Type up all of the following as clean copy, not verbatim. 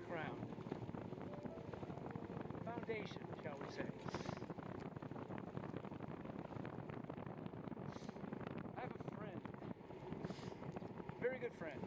background, foundation, shall we say. I have a friend, very good friend.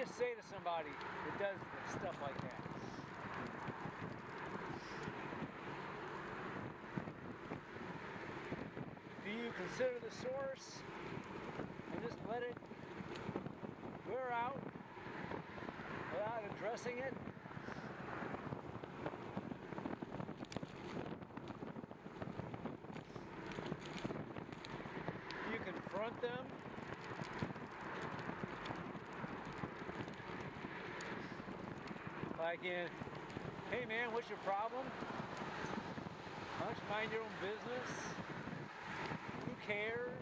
you say to somebody that does stuff like that? Do you consider the source and just let it wear out without addressing it? Do you confront them? Like in, hey man, what's your problem? Why don't you mind your own business? Who cares?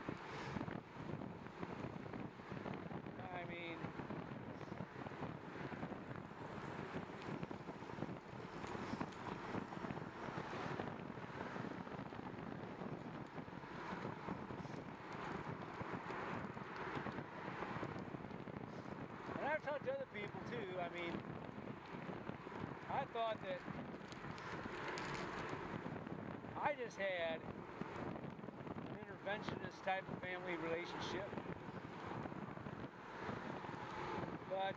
I mean, and I've talked to other people too. I mean, I thought that I just had an interventionist type of family relationship, but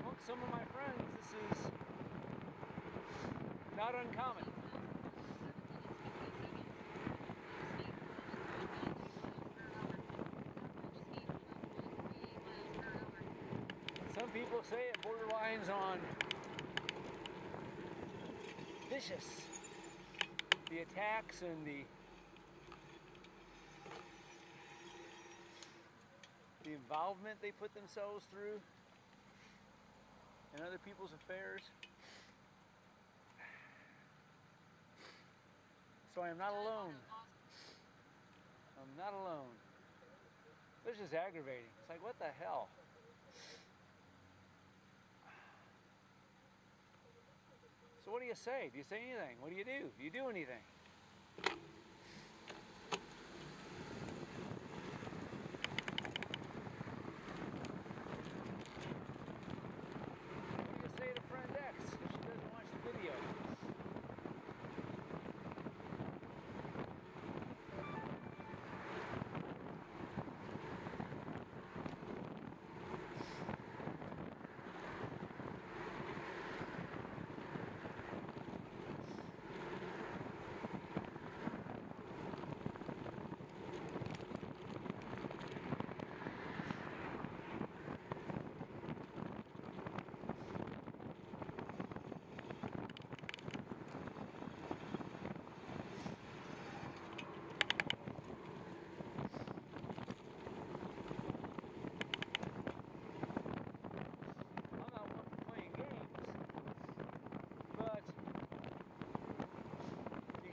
among some of my friends, this is not uncommon. Some people say it borderlines on vicious. The attacks and the involvement they put themselves through in other people's affairs. So I am not alone. I'm not alone. This is aggravating. It's like, what the hell? So what do you say? Do you say anything? What do you do? Do you do anything? What do you say to friend X if she doesn't watch the video?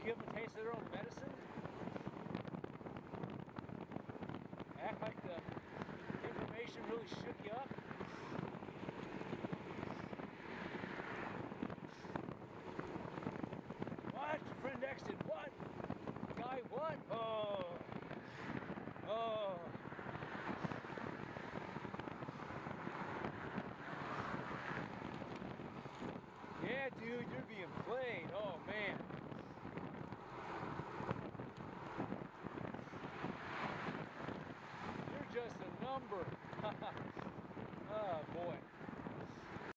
Give them a taste of their own medicine. Act like the information really shook you up.